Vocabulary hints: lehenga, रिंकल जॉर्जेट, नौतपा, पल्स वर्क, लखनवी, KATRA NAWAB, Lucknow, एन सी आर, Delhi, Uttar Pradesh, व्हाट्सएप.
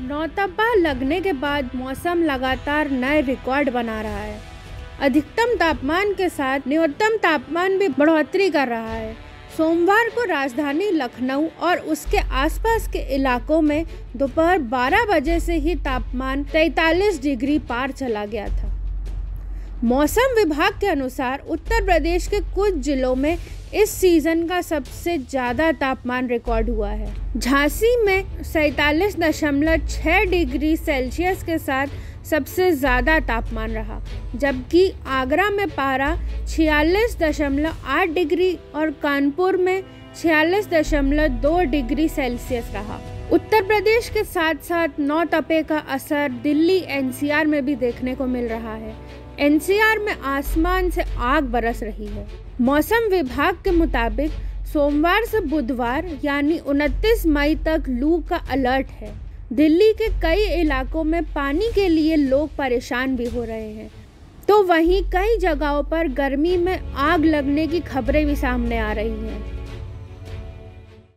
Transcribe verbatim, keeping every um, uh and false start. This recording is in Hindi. नौतपा लगने के बाद मौसम लगातार नए रिकॉर्ड बना रहा है। अधिकतम तापमान के साथ न्यूनतम तापमान भी बढ़ोतरी कर रहा है। सोमवार को राजधानी लखनऊ और उसके आसपास के इलाकों में दोपहर बारह बजे से ही तापमान तैंतालीस डिग्री पार चला गया था। मौसम विभाग के अनुसार उत्तर प्रदेश के कुछ जिलों में इस सीजन का सबसे ज़्यादा तापमान रिकॉर्ड हुआ है। झांसी में सैंतालीस दशमलव छः डिग्री सेल्सियस के साथ सबसे ज़्यादा तापमान रहा, जबकि आगरा में पारा छियालीस दशमलव आठ डिग्री और कानपुर में छियालीस दशमलव दो डिग्री सेल्सियस रहा। उत्तर प्रदेश के साथ साथ नौतपे का असर दिल्ली एन सी आर में भी देखने को मिल रहा है। एन सी आर में आसमान से आग बरस रही है। मौसम विभाग के मुताबिक सोमवार से बुधवार यानी उनतीस मई तक लू का अलर्ट है। दिल्ली के कई इलाकों में पानी के लिए लोग परेशान भी हो रहे हैं, तो वहीं कई जगहों पर गर्मी में आग लगने की खबरें भी सामने आ रही हैं।